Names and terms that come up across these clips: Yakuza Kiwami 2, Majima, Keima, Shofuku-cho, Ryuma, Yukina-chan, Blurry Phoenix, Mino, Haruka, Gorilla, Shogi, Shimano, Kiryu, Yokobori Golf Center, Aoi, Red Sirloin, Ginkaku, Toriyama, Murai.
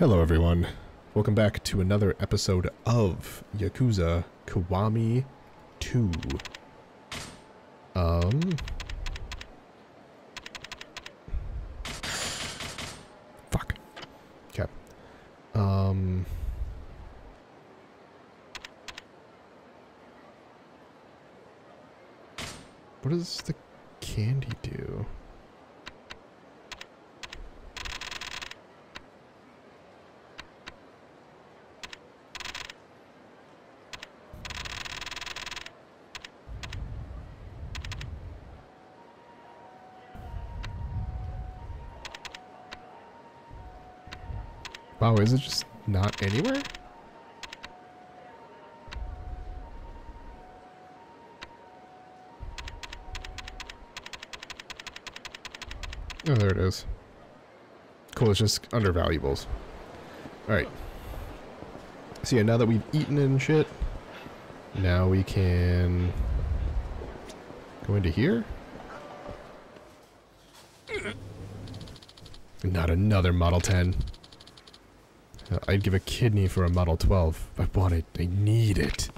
Hello everyone, welcome back to another episode of Yakuza Kiwami 2. Fuck. Okay. What does the candy do? Wow, is it just not anywhere? Oh, there it is. Cool, it's just under valuables. Alright. So yeah, now that we've eaten and shit, now we can go into here. Not another Model 10. I'd give a kidney for a Model 12. I want it. I need it.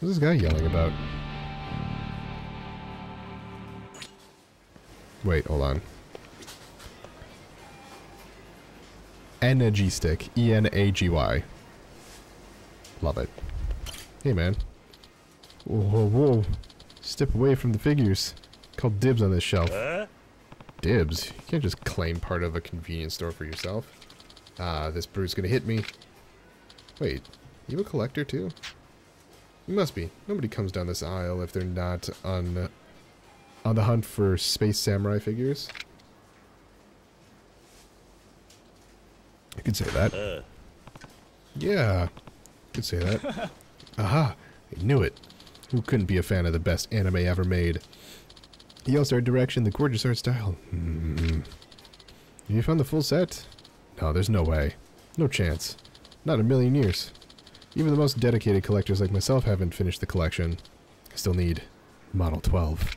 What's this guy yelling about? Wait, hold on. Energy stick. E-N-A-G-Y. Love it. Hey, man. Whoa, whoa, whoa. Step away from the figures. Call dibs on this shelf. Dibs? You can't just claim part of a convenience store for yourself. Ah, this brute's gonna hit me. Wait, you a collector too? You must be. Nobody comes down this aisle if they're not on the hunt for space samurai figures. You could say that. Yeah, you could say that. Aha, I knew it. Who couldn't be a fan of the best anime ever made? The all-star direction, the gorgeous art style. You found the full set? No, there's no way. No chance. Not a million years. Even the most dedicated collectors like myself haven't finished the collection. I still need Model 12.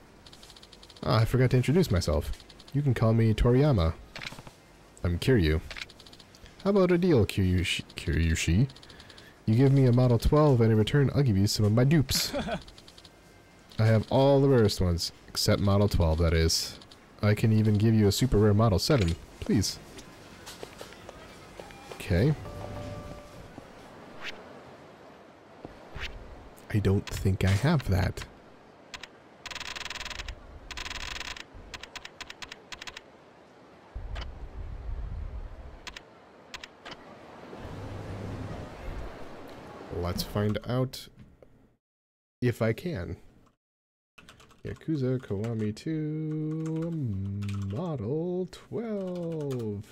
Ah, I forgot to introduce myself. You can call me Toriyama. I'm Kiryu. How about a deal, Kiryushi? You give me a Model 12 and in return I'll give you some of my dupes. I have all the rarest ones, except Model 12, that is. I can even give you a super rare Model 7, please. Okay. I don't think I have that. Let's find out if I can. Yakuza Kiwami 2 Model 12.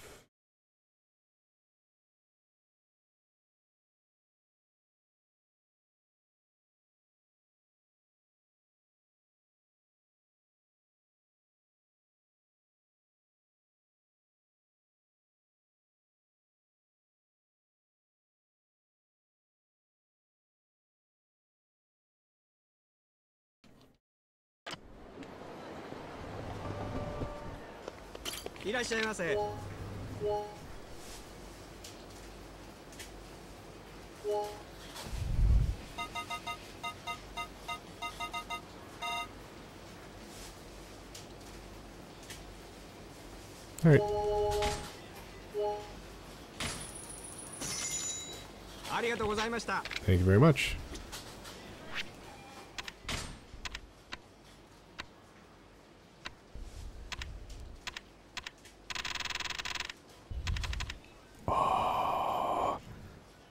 Alright. Thank you very much.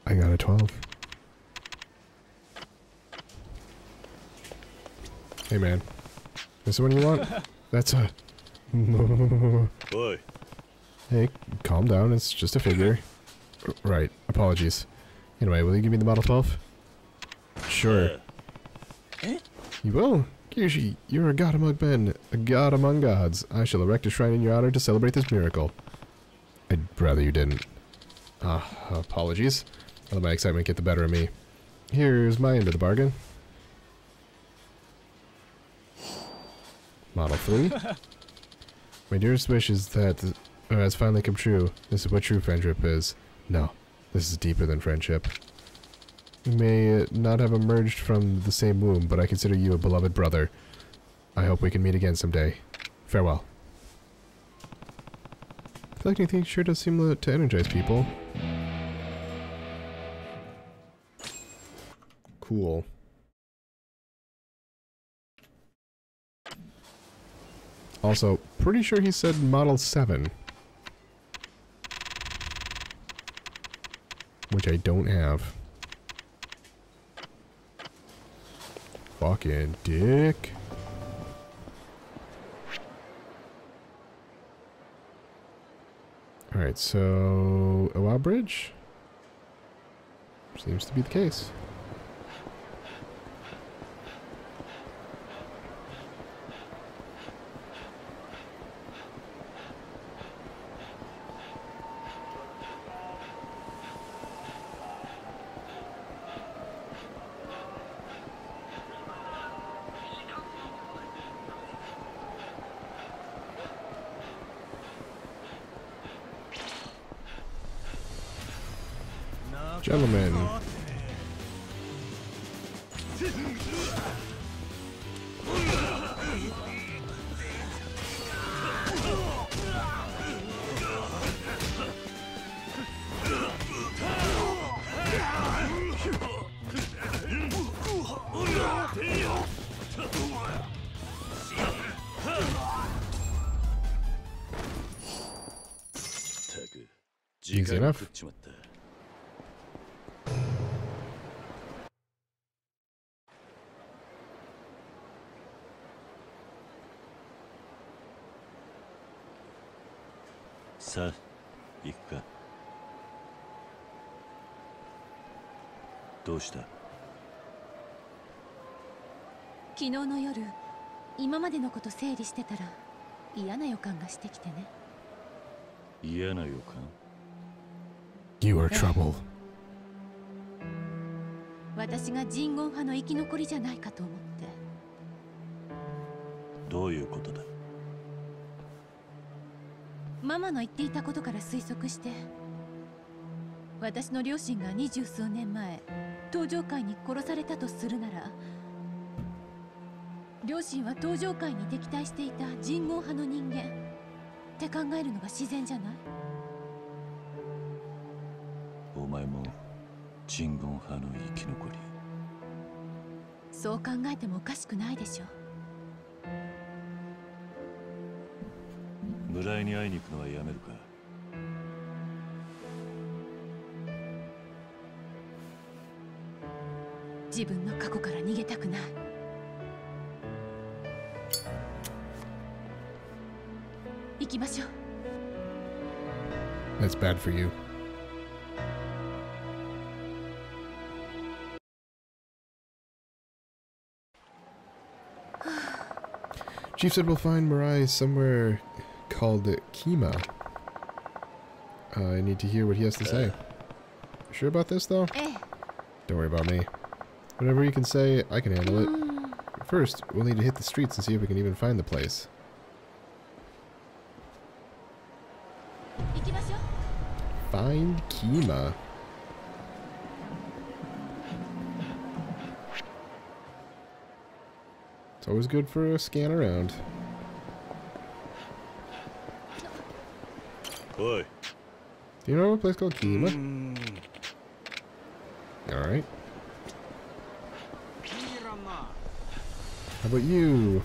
I got a 12. Hey man, is the one you want? That's a... Boy. Hey, calm down, it's just a figure. Right, apologies. Anyway, will you give me the Model 12? Sure. You will? Kiyoshi, you're a god among men, a god among gods. I shall erect a shrine in your honor to celebrate this miracle. I'd rather you didn't. Ah, apologies. I'll let my excitement get the better of me. Here's my end of the bargain. Model 3. My dearest wish is that Oh, it's finally come true. This is what true friendship is. No, this is deeper than friendship. We may not have emerged from the same womb, but I consider you a beloved brother. I hope we can meet again someday. Farewell. Collecting things sure does seem to energize people. Cool. Also, pretty sure he said Model 7. Which I don't have. Fucking dick. Alright, so... Owl Bridge? Seems to be the case. Gentlemen. Easy enough. You are trouble. That's bad for you. Chief said we'll find Murai somewhere called Keima. I need to hear what he has to say. You sure about this, though? Don't worry about me. Whatever you can say, I can handle it. First, we'll need to hit the streets and see if we can even find the place. Find Keima. It's always good for a scan around. Boy. Do you know of a place called Keima? Alright. How about you?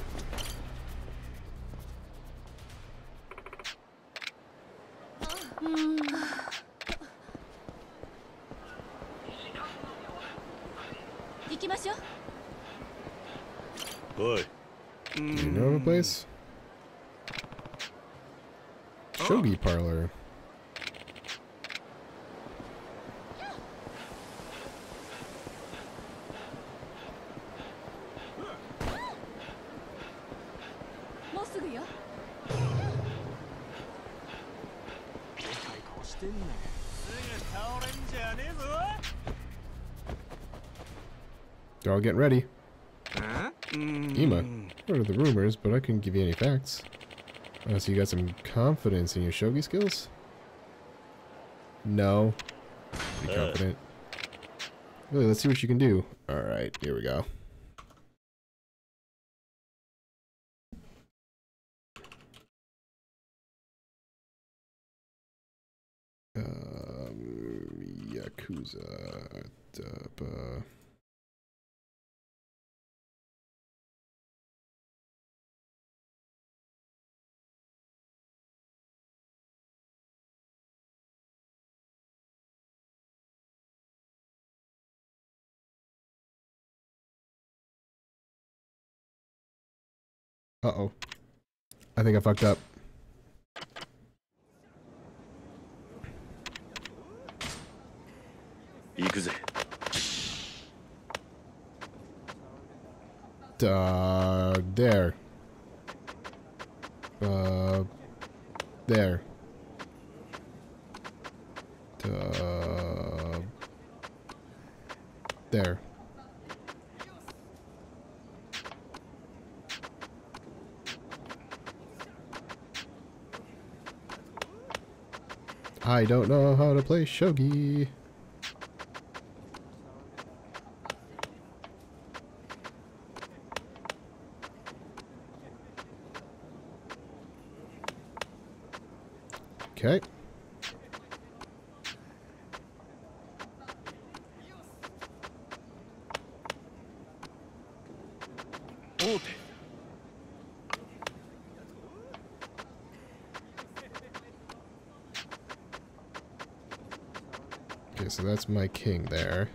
Place? Shogi parlor. They're all getting ready. Keima. What are the rumors, but I couldn't give you any facts. Oh, so you got some confidence in your shogi skills? No. Pretty confident. Really, let's see what you can do. Alright, here we go. Yakuza... Uh-oh. I think I fucked up. There. There. There. I don't know how to play shogi. Okay. Okay, so that's my king there.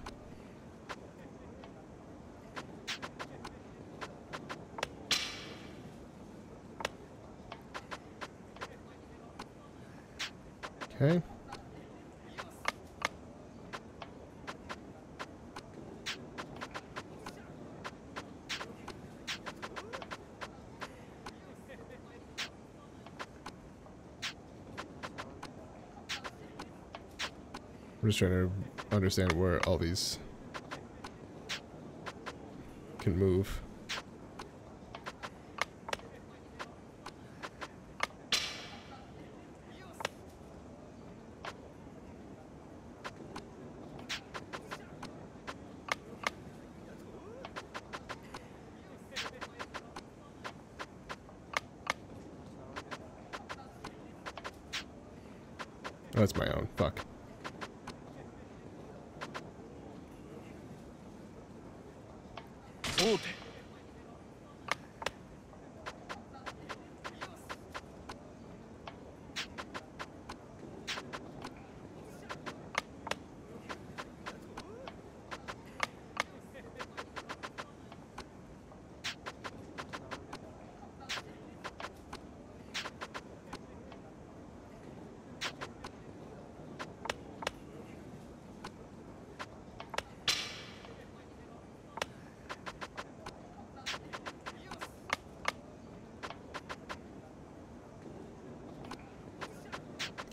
Okay. I'm just trying to understand where all these can move. Oh, that's my own. Fuck.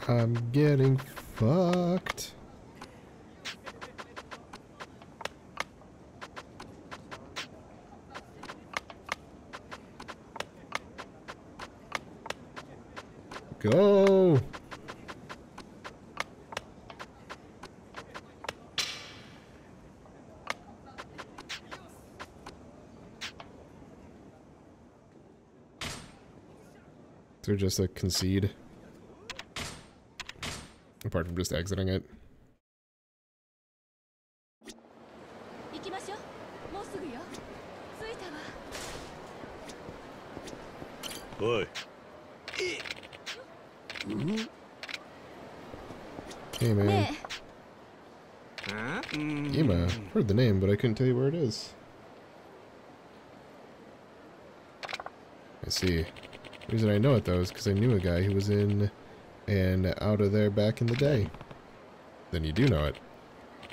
I'm getting fucked. Go. They're just like concede. Apart from just exiting it. Hey man. Keima. Heard the name, but I couldn't tell you where it is. I see. The reason I know it though is because I knew a guy who was in and out of there back in the day. Then you do know it.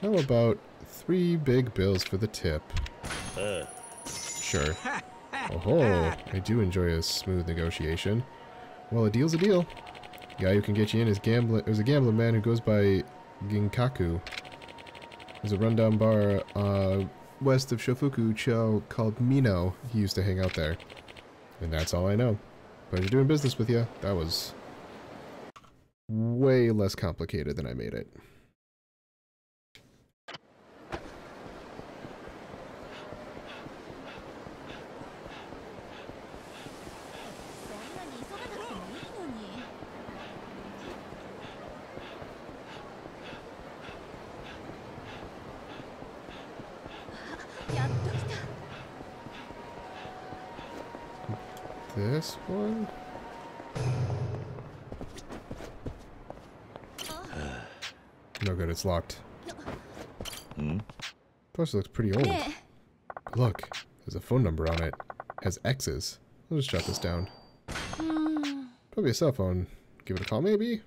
How about 3 big bills for the tip? Sure. Oh-ho, I do enjoy a smooth negotiation. Well, a deal's a deal. The guy who can get you in is a gambling man who goes by Ginkaku. There's a rundown bar west of Shofuku-cho called Mino. He used to hang out there. And that's all I know. Pleasure doing business with you. That was way less complicated than I made it. This one? No good, it's locked. Plus it looks pretty old. Look, there's a phone number on it. Has X's. I'll just jot this down. Probably a cell phone. Give it a call maybe?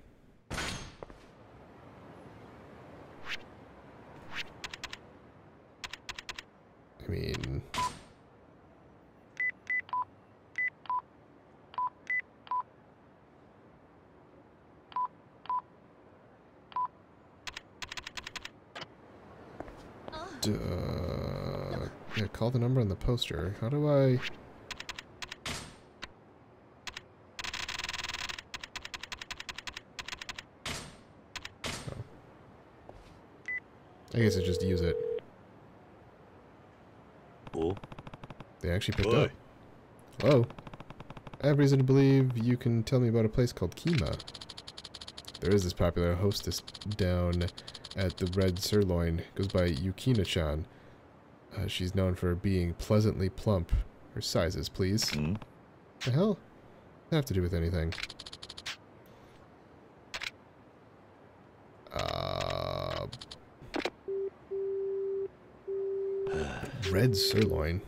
I mean... yeah, call the number on the poster. How do I... Oh. I guess I just use it. Oh. They actually picked up. Hello. I have reason to believe you can tell me about a place called Keima. There is this popular hostess down at the Red Sirloin. Goes by Yukina-chan. She's known for being pleasantly plump. Her sizes, please. The hell? Doesn't have to do with anything. Red Sirloin?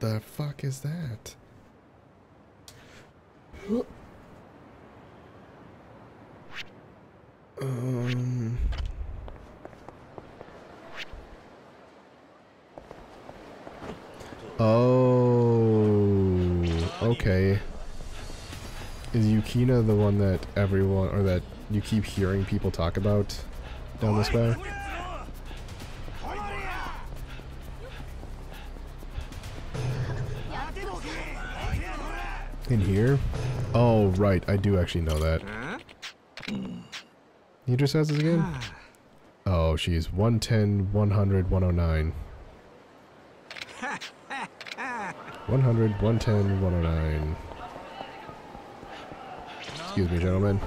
The fuck is that? Oh, okay. Is Yukina the one that everyone, or that you keep hearing people talk about down this way? In here? Oh, right, I do actually know that. He just has this again? Oh, she's 110, 100, 109. 100, 110, 109. Excuse me, gentlemen.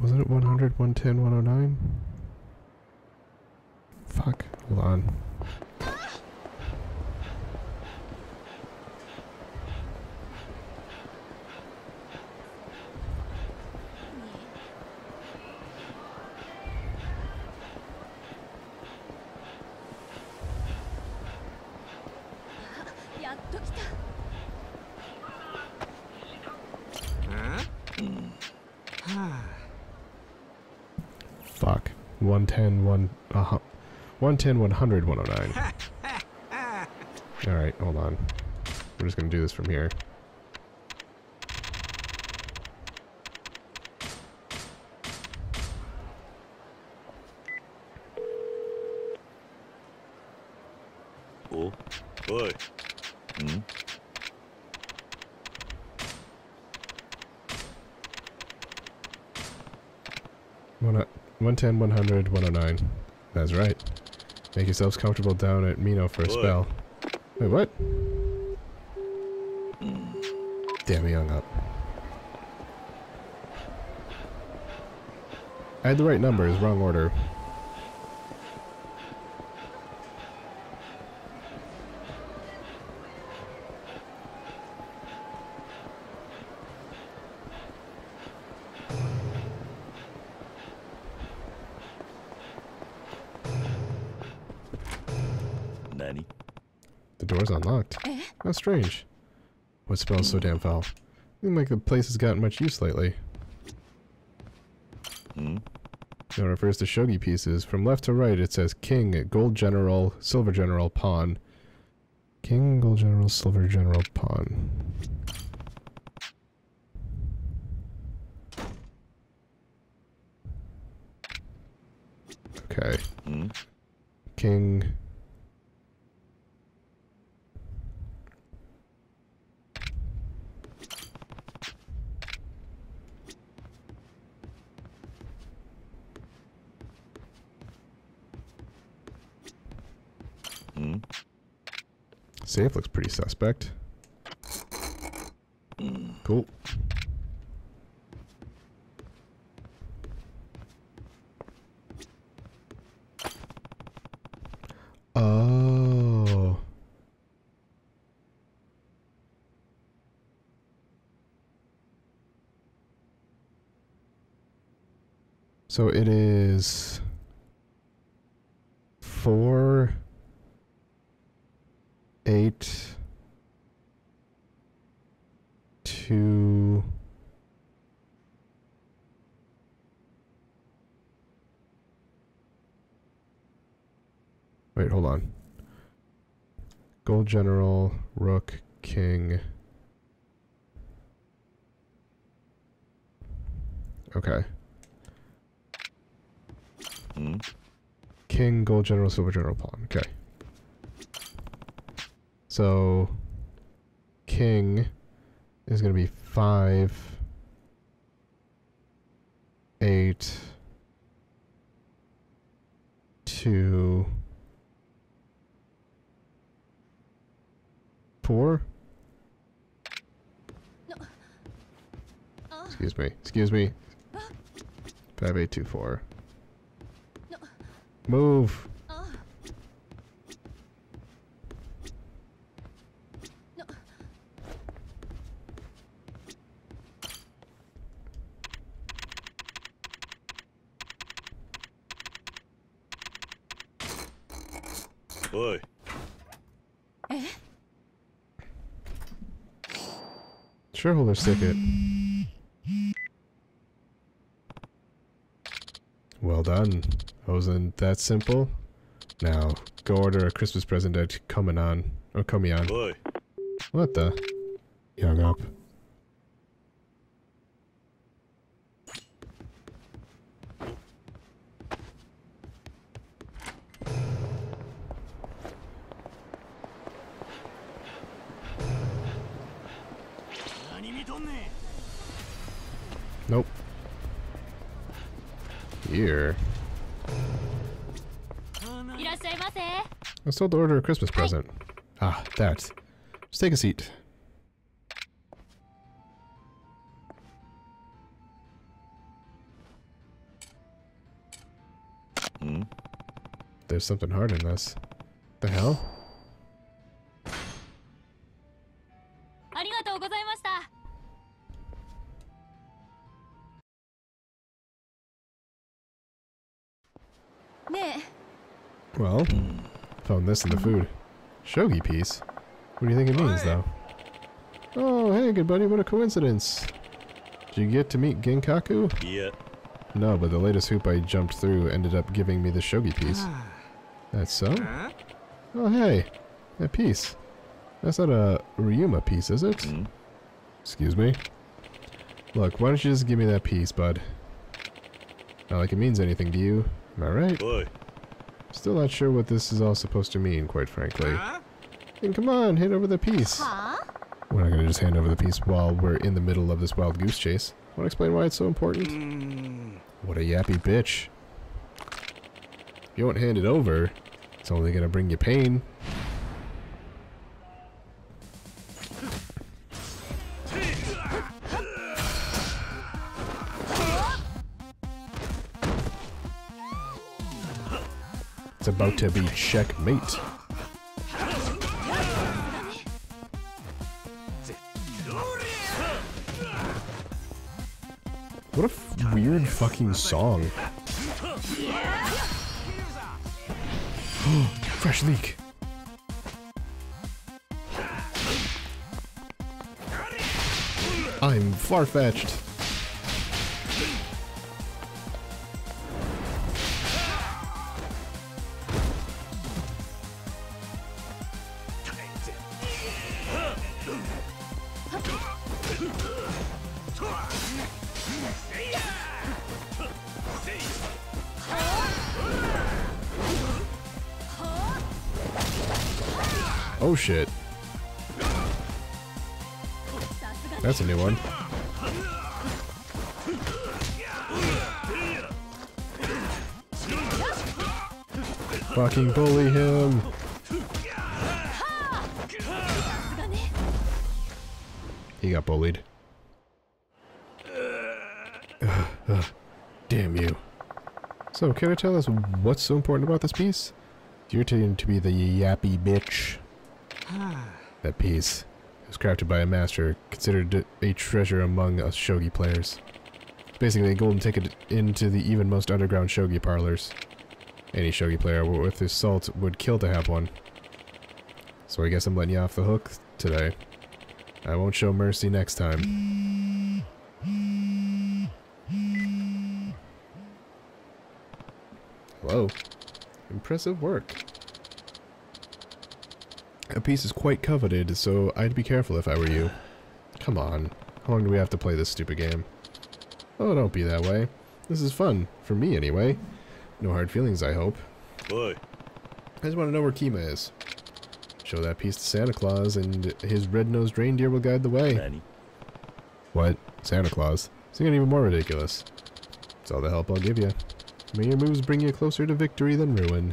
Wasn't it 100, 110, 109? Fuck. Hold on. Fuck. 110, 110, 100, 109. Alright, hold on. We're just gonna do this from here. Oh, boy. Wanna... 110, 100, 109. That's right. Make yourselves comfortable down at Mino for a spell. Wait, what? Damn, he hung up. I had the right numbers, wrong order. door's unlocked. How strange. What smells so damn foul? Seems like the place has gotten much use lately. It refers to shogi pieces. From left to right, it says king, gold general, silver general, pawn. King, gold general, silver general, pawn. Okay. King. Safe looks pretty suspect. Cool. Oh. So it is 4, 8, 2. Wait, hold on. Gold general, rook, king. Okay. King, gold general, silver general, pawn. Okay. So, king is going to be 5, 8, 2, 4. Excuse me. 5, 8, 2, 4. Move. Shareholder's ticket. Well done. Wasn't that simple? Now, go order a Christmas present at Komion. Or Komion. Boy. What the? He hung up. Nope. Here. I was told to order a Christmas present. Ah, that. Just take a seat. There's something hard in this. The hell? Well, found this in the food. Shogi piece? What do you think it means, though? Oh, hey, good buddy, what a coincidence. Did you get to meet Ginkaku? Yeah. No, but the latest hoop I jumped through ended up giving me the shogi piece. That's so? Oh, hey, that piece. That's not a Ryuma piece, is it? Excuse me? Look, why don't you just give me that piece, bud? Not like it means anything to you. Am I right? Boy. Still not sure what this is all supposed to mean, quite frankly. And come on, hand over the piece. We're not going to just hand over the piece while we're in the middle of this wild goose chase. Want to explain why it's so important? What a yappy bitch. If you won't hand it over, it's only going to bring you pain. About to be checkmate. What a weird fucking song. Fresh leak. I'm far-fetched. Oh shit. That's a new one. Fucking bully him. He got bullied. Damn you. So, can you tell us what's so important about this piece? You're taken to be the yappy bitch. That piece. It was crafted by a master, considered a treasure among us shogi players. It's basically a golden ticket into the even most underground shogi parlors. Any shogi player with his salt would kill to have one. So I guess I'm letting you off the hook today. I won't show mercy next time. Hello. Impressive work. A piece is quite coveted, so I'd be careful if I were you. Come on. How long do we have to play this stupid game? Oh, don't be that way. This is fun. For me, anyway. No hard feelings, I hope. Boy. I just want to know where Keima is. Show that piece to Santa Claus, and his red-nosed reindeer will guide the way. Nanny. What? Santa Claus? It's getting even more ridiculous. It's all the help I'll give you. May your moves bring you closer to victory than ruin.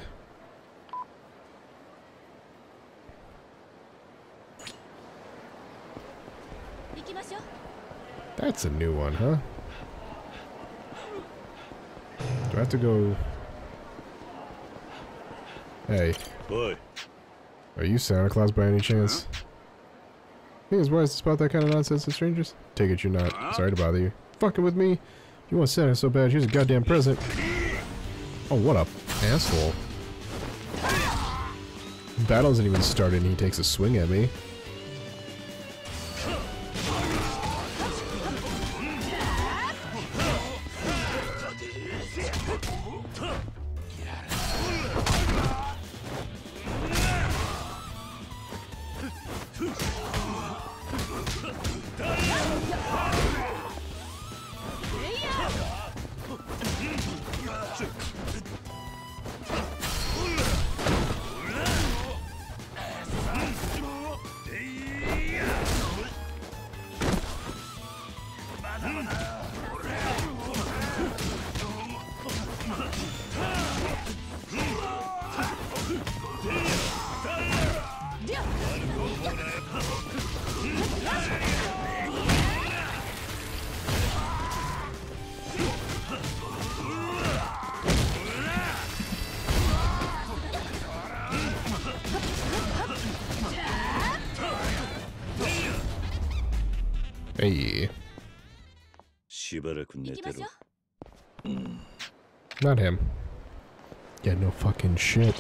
That's a new one, huh? Do I have to go... Hey. Boy. Are you Santa Claus by any chance? Think it's wise to spot that kind of nonsense to strangers? Take it you're not. Sorry to bother you. Fucking with me? You want Santa so bad, here's a goddamn present. Oh, what a asshole. Battle hasn't even started and he takes a swing at me. Hey. Not him. Yeah, no fucking shit.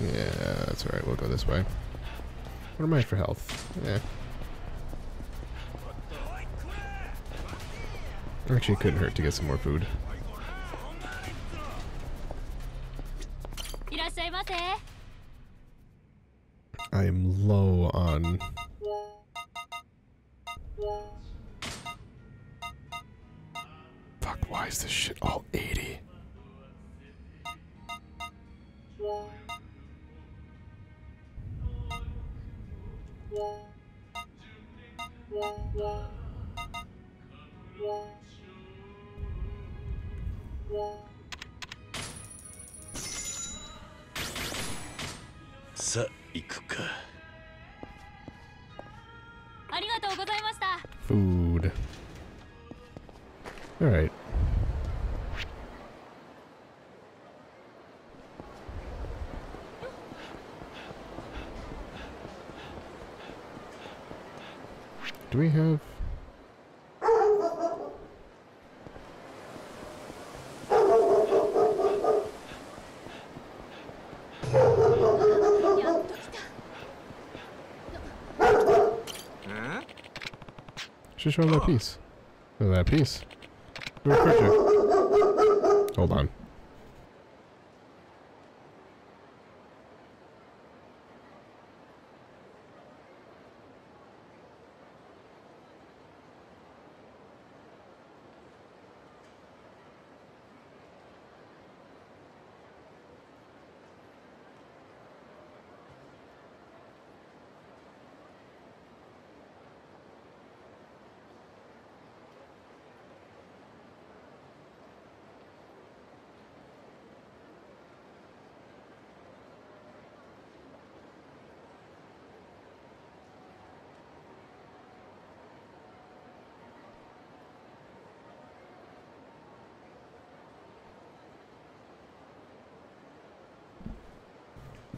Yeah, that's alright, we'll go this way. What am I for health? Yeah. Actually, it couldn't hurt to get some more food. I am low on... Fuck, why is this shit all 80? Food. All right. Do we have? Should show him that piece. Look at that piece. Hold on.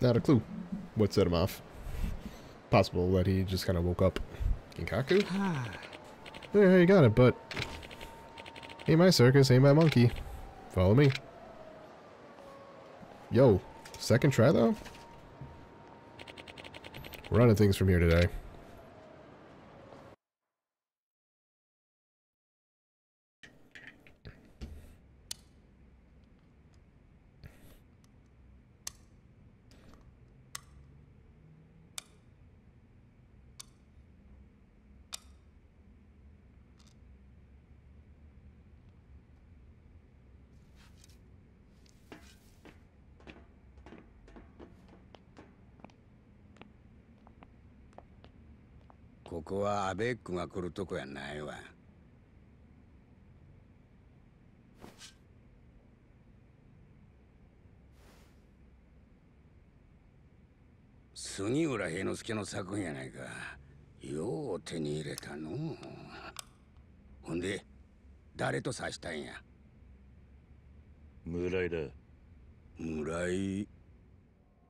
Not a clue what set him off. Possible that he just kind of woke up. Ginkaku? Yeah, you got it, but... ain't my circus, ain't my monkey. Follow me. Yo, second try though? We're running things from here today.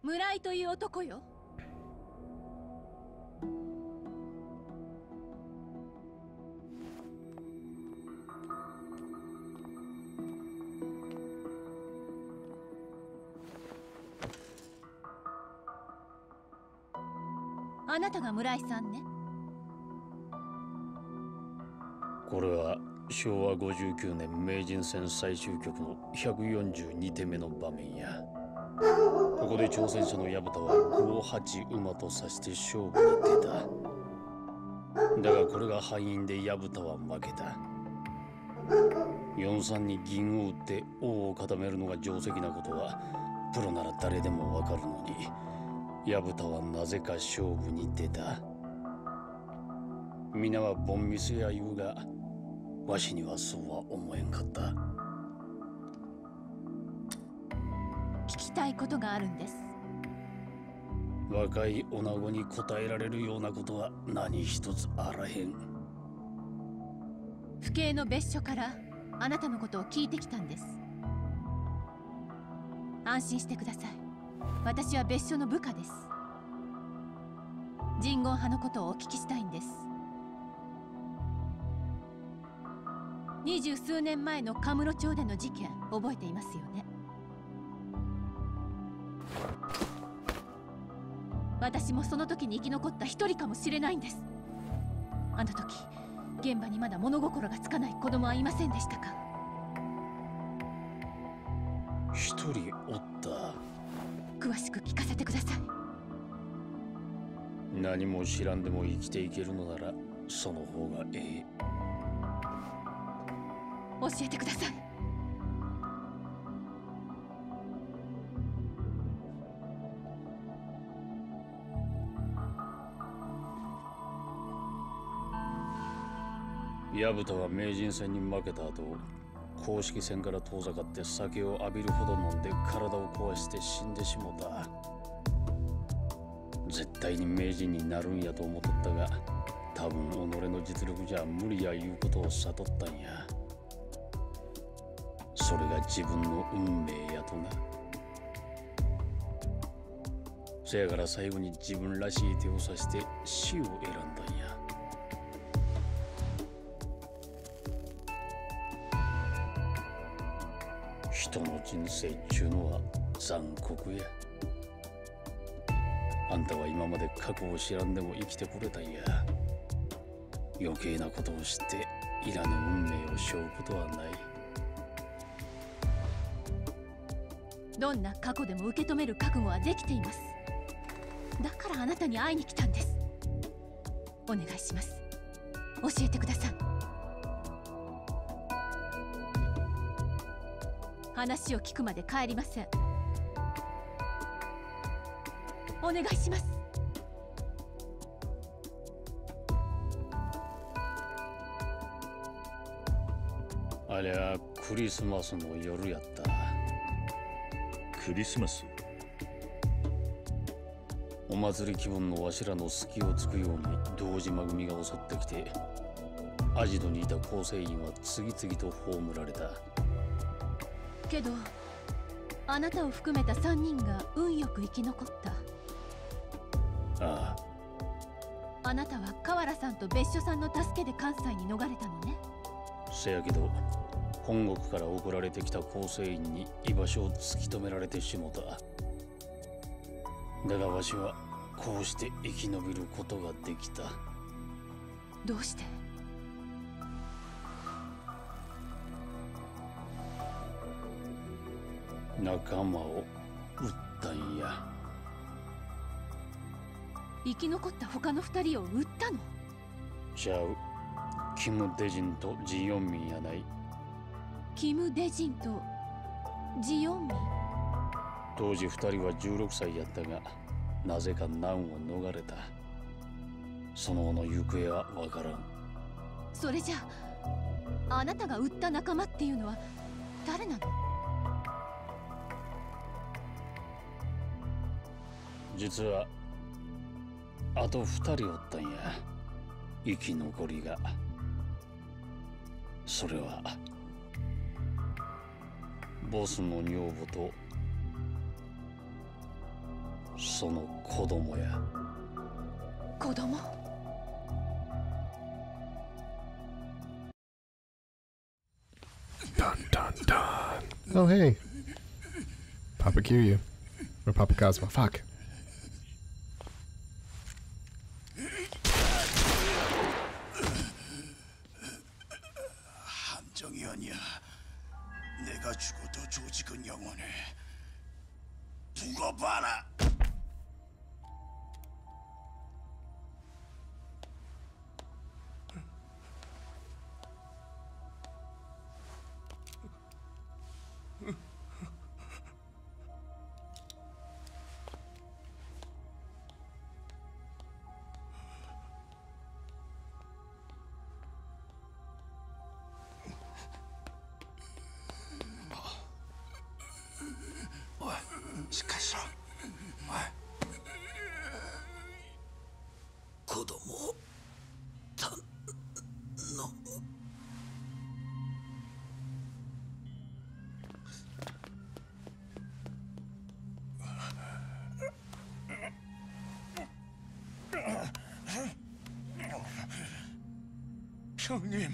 Muraiという男よ。 あなたが村井さんね。これは昭和59年名人戦最終局の142手目の場面や。ここで挑戦者の薮田は5八馬と指して勝負に出た。だがこれが敗因で薮田は負けた。4三に銀を打って王を固めるのが定石なことはプロなら誰でもわかるのに。 薮田はなぜか勝負に出た。皆はボンミスや言うが、わしにはそうは思えんかった。聞きたいことがあるんです。若い女子に答えられるようなことは何一つあらへん。府警の別所からあなたのことを聞いてきたんです。安心してください。 私は別所の部下です。人言派のことをお聞きしたいんです。20数年前の神室町での事件、覚えていますよね。私もその時に生き残った一人かもしれないんです。あの時、現場にまだ物心がつかない子供はいませんでしたか？一人おった。 詳しく聞かせてください。何も知らんでも生きていけるのならその方がええ。教えてください。薮田は名人戦に負けた後 公式戦から遠ざかって酒を浴びるほど飲んで体を壊して死んでしもた。絶対に名人になるんやと思っとったが、多分己の実力じゃ無理やいうことを悟ったんや。それが自分の運命やとな。せやから最後に自分らしい手を指して死を選んだんや。 人の人生っちゅうのは残酷や。あんたは今まで過去を知らんでも生きてこれたんや。余計なことをしていらぬ運命を背負うことはない。どんな過去でも受け止める覚悟はできています。だからあなたに会いに来たんです。お願いします。教えてください。話を聞くまで帰りません。お願いします。あれはクリスマスの夜やった。クリスマスお祭り気分のわしらの隙をつくように堂島組が襲ってきて、アジトにいた構成員は次々と葬られた。けどあなたを含めた3人が運よく生き残った。ああ、あなたは河原さんと別所さんの助けで関西に逃れたのね。せやけど本国から送られてきた構成員に居場所を突き止められてしもた。だがわしはこうして生き延びることができた。どうして？仲間を撃ったんや。生き残った他の2人を撃ったの？ちゃう。キム・デジンとジヨンミンやない。キム・デジンとジヨンミン。当時2人は16歳やったが、なぜか難を逃れた。その後の行方はわからん。それじゃあ、あなたが撃った仲間っていうのは誰なの？実はあと2人おったんや、生き残りが。それはボスの女房とその子供や。子供？ダンダンダン。 Oh hey, Papa Kiryu or Papa Cosmo. Fuck. 형님.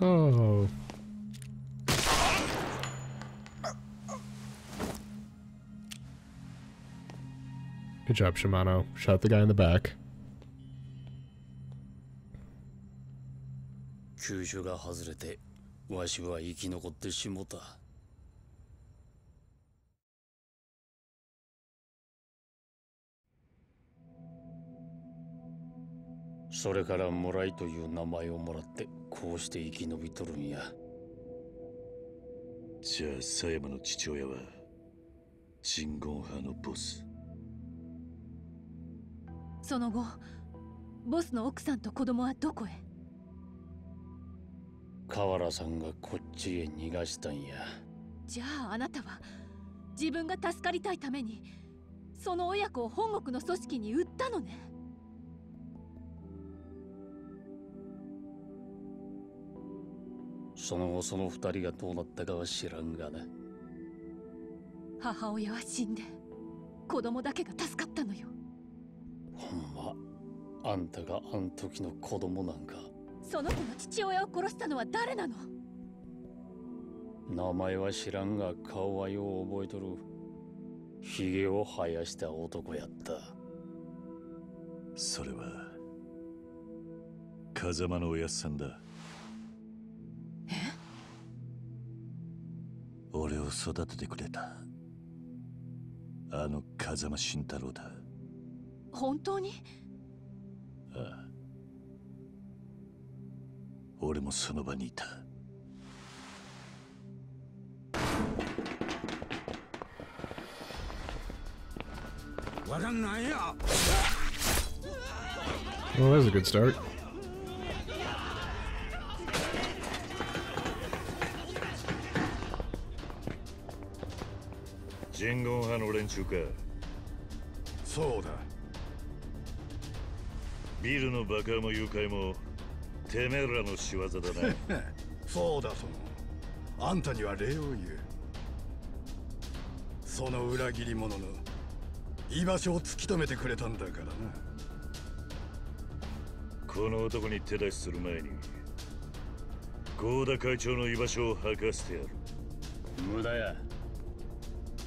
Oh. Good job, Shimano. Shot the guy in the back. 急所が外れて、わしは生き残ってしもた。それからムライという名前をもらってこうして生き延びとるんや。じゃあ狭山の父親は真言派のボス。その後ボスの奥さんと子供はどこへ？河原さんがこっちへ逃がしたんや。じゃああなたは自分が助かりたいためにその親子を本国の組織に売ったのね。その後その2人がどうなったかは知らんがね。母親は死んで子供だけが助かったのよ。ほんまあんたがあん時の子供なんか。その子の父親を殺したのは誰なの？名前は知らんが顔はよう覚えとる。ひげを生やした男やった。それは風間のおやっさんだ。え？俺を育ててくれたあの風間慎太郎だ。本当に？ああ、俺もその場にいた。Well, that was a good start. Jingon派の連中か。そうだ。ビルの爆破も誘拐もてめえらの仕業だな。そうだ、そのあんたには礼を言う。その裏切り者の居場所を突き止めてくれたんだからな。この男に手出しする前に合田会長の居場所を吐かせてやる。無駄や。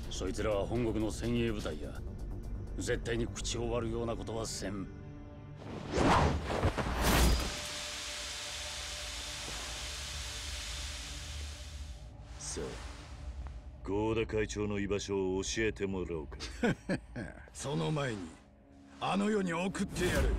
そいつらは本国の先鋭部隊や。絶対に口を割るようなことはせん。そう。合田会長の居場所を教えてもらおうか。その前にあの世に送ってやる。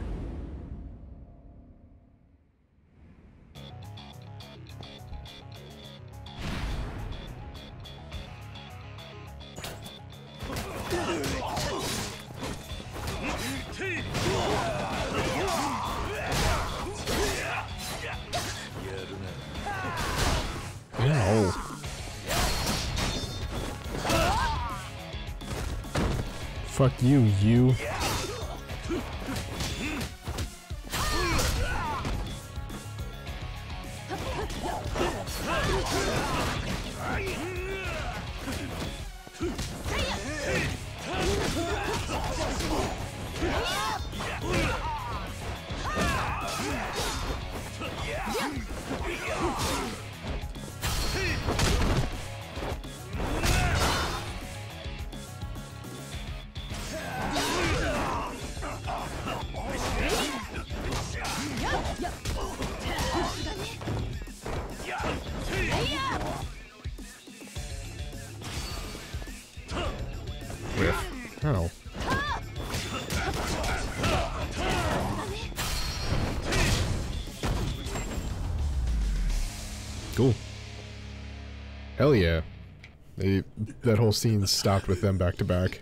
Fuck you, you. Hell yeah. That whole scene stopped with them back to back.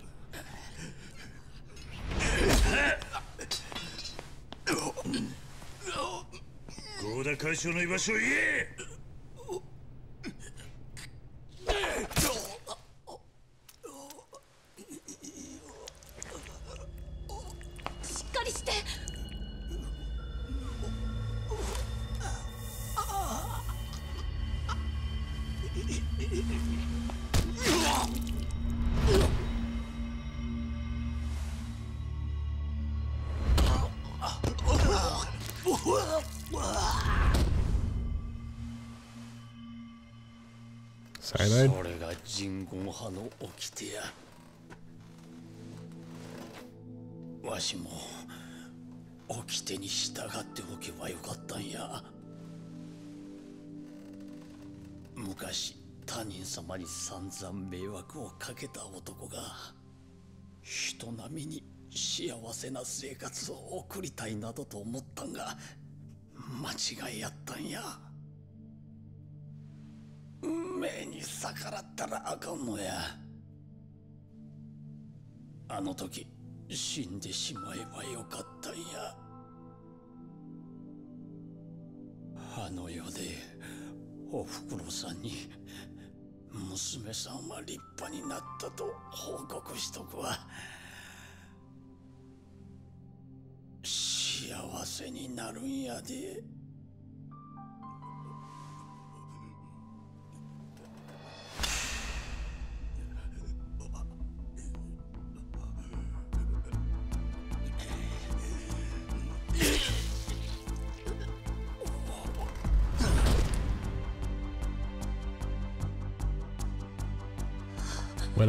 Cyanide? Went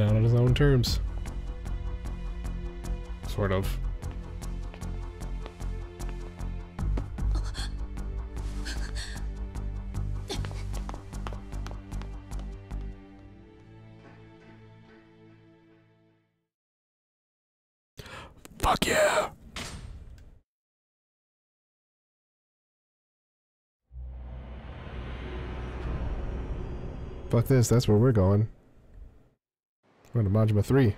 out on his own terms. sort of. Fuck yeah! Fuck this, that's where we're going. We're going to Majima 3.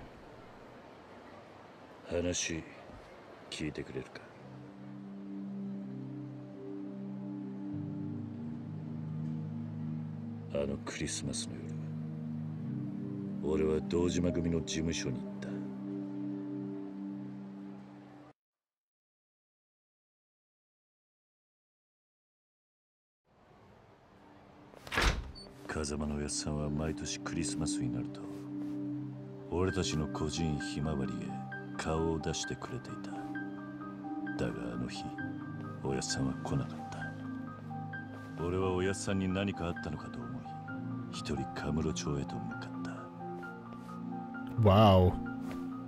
Wow,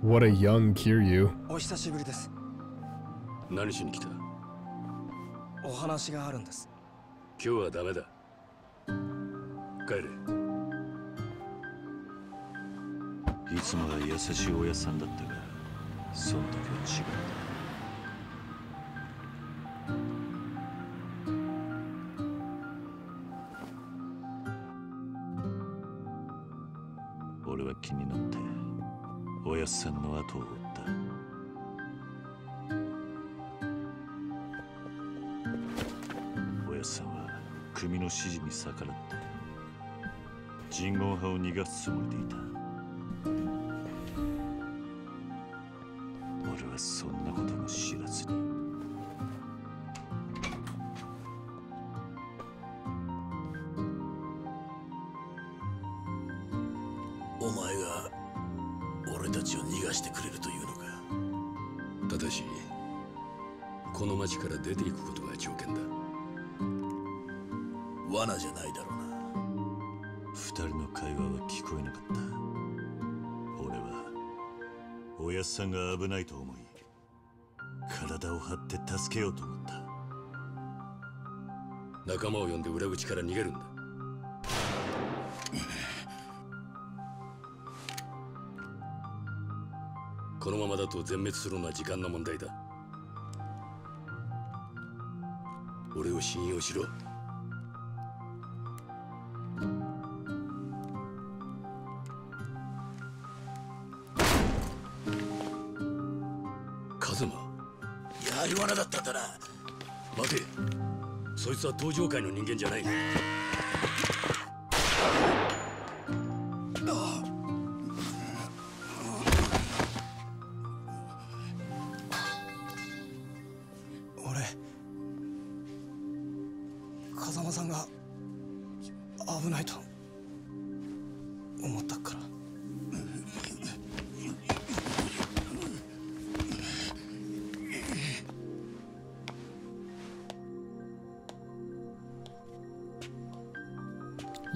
what a young Kiryu.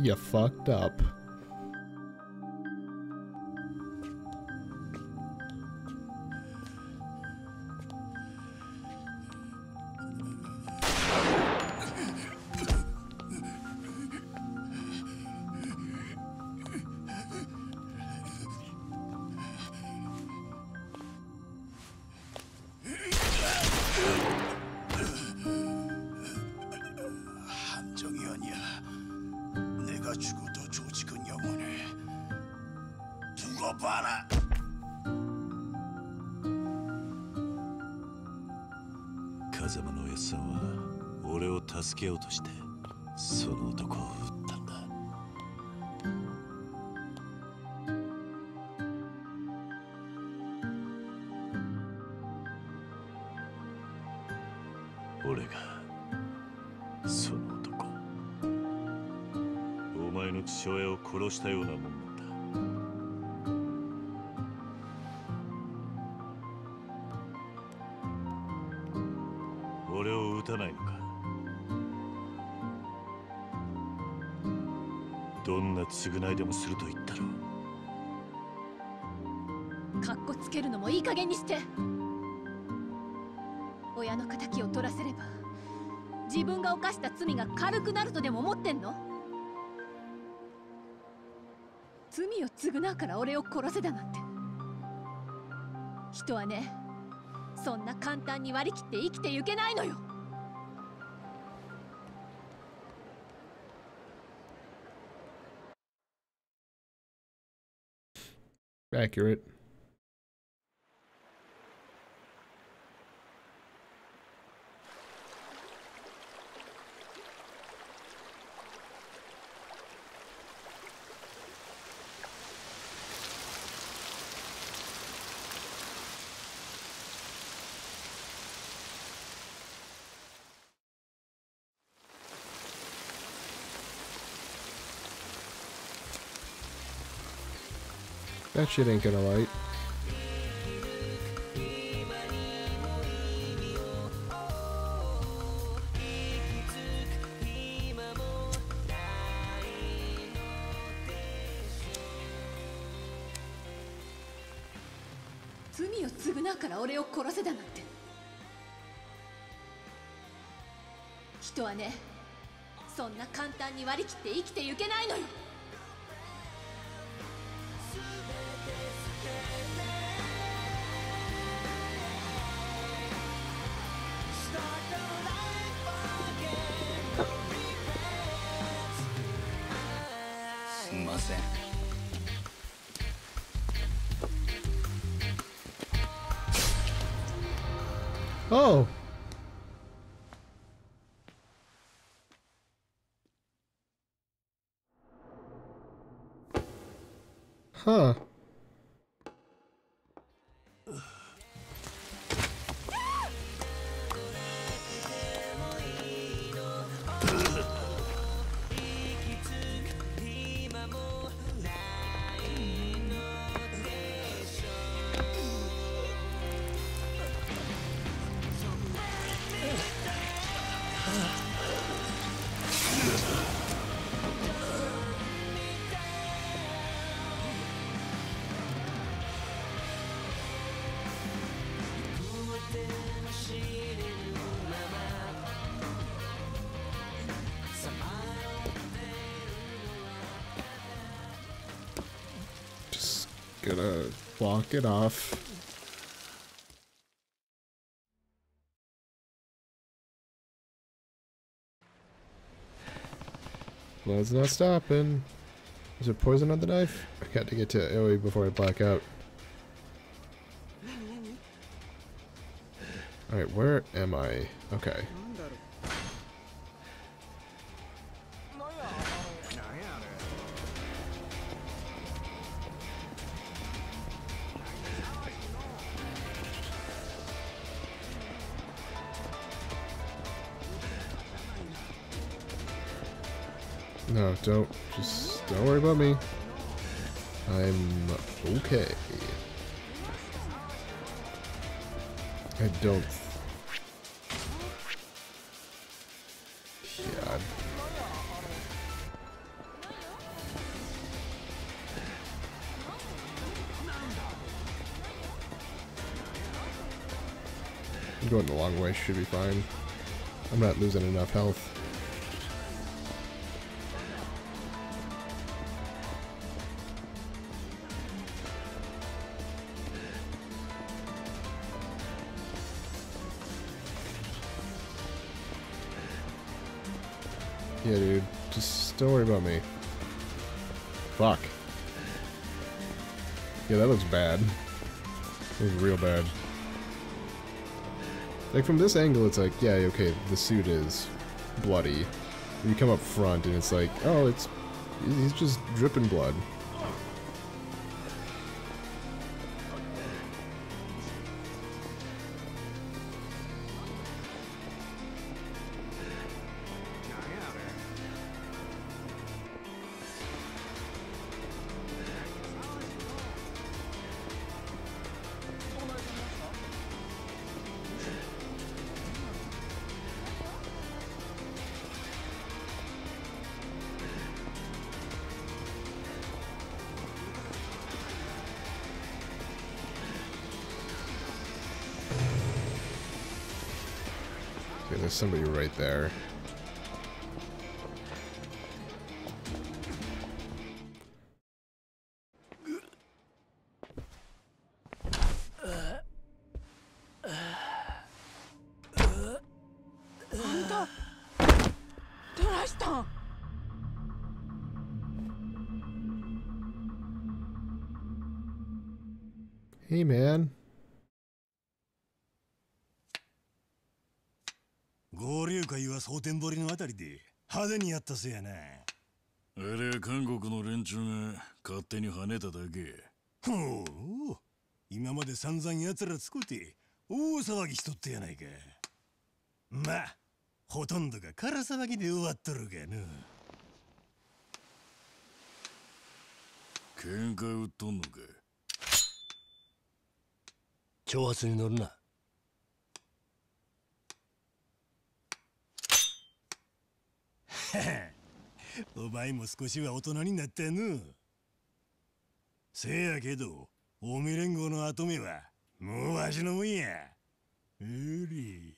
You fucked up. 親の敵を取らせれば自分が犯した罪が軽くなるとでも思ってんの？罪を償うから俺を殺せだなんて。人はね、そんな簡単に割り切って生きていけないのよ。Accurate. That shit ain't gonna light. Oh. Huh. Gonna block it off. Blood's not stopping. Is there poison on the knife? I got to get to Aoi before I black out. Alright, where am I? Okay. No, don't worry about me. I'm okay. I don't. God. I'm going the long way, should be fine. I'm not losing enough health. Yeah, dude. Just don't worry about me. Fuck. Yeah, that looks bad. That looks real bad. Like, from this angle, it's like, yeah, okay, the suit is bloody. And you come up front, and it's like, oh, he's just dripping blood. Dude, there's somebody right there. Hey, man.お前も少しは大人になったの。せやけど、おみ連合の後目はもうわしのもんや。うり。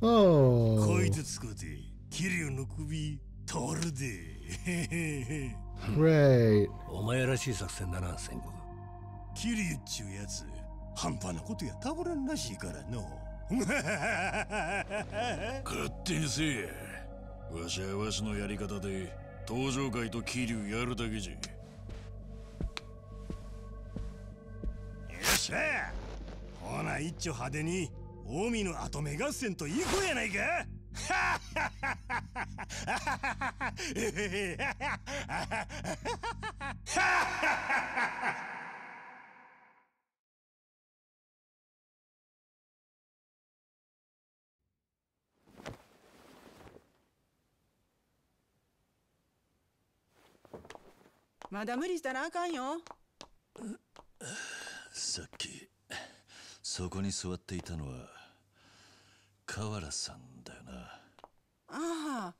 おお。こいつ使うて、桐生の首取るで。Right。お前らしい作戦だな、戦後。桐生っちゅうやつ、半端なことやたぶらんらしいからの。勝手にせえ。わしはわしのやり方で登場会と桐生やるだけじゃ。よっしゃ。ほな一丁派手に近江の跡目合戦と行こうやないか。まだ無理したらあかんよ。さっきそこに座っていたのは河原さんだよな。ああ、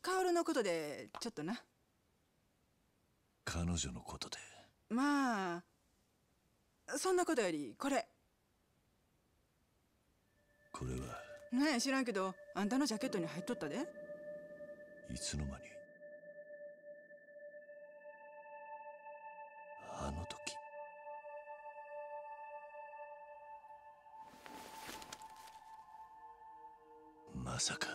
薫のことでちょっとな。彼女のことで。まあそんなことよりこれ。これはねえ、知らんけどあんたのジャケットに入っとったで。いつの間に。あの時まさか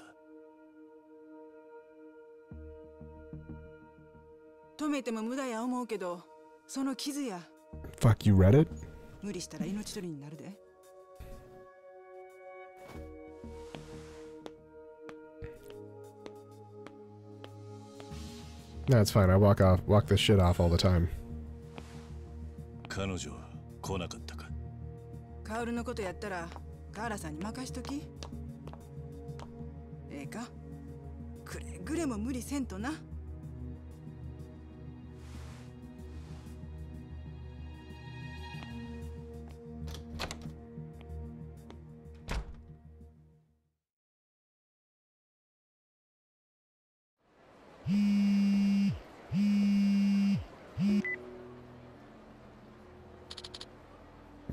止めても無駄や思うけど、その傷や。Fuck you read it? 無理したら命取りになるで。No, it's fine. I walk this shit off all the time.彼女は来なかったか。カオルのことやったらカーラさんに任しとき。ええか、くれぐれも無理せんとな。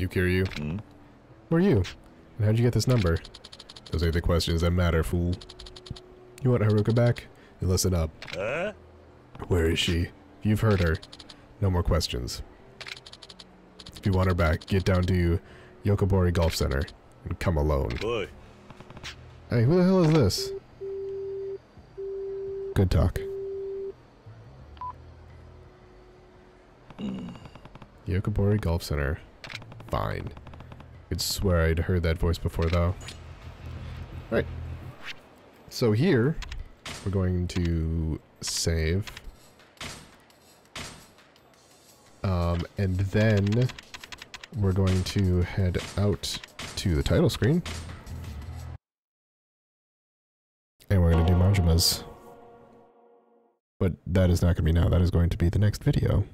Kiryu, who are you? And how'd you get this number? Those are the questions that matter, fool. You want Haruka back? Then listen up. Huh? Where is she? You've heard her. No more questions. If you want her back, get down to Yokobori Golf Center and come alone. Boy. Hey, who the hell is this? Good talk. Yokobori Golf Center.Fine. I could swear I'd heard that voice before, though. Right. So here, we're going to save. And then we're going to head out to the title screen. And we're going to do Majima's. But that is not going to be now. That is going to be the next video.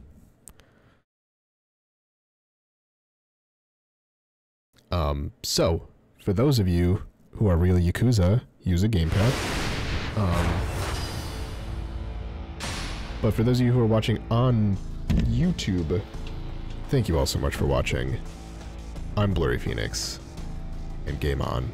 So, for those of you who are real Yakuza, use a gamepad. But for those of you who are watching on YouTube, thank you all so much for watching. I'm Blurry Phoenix, and game on.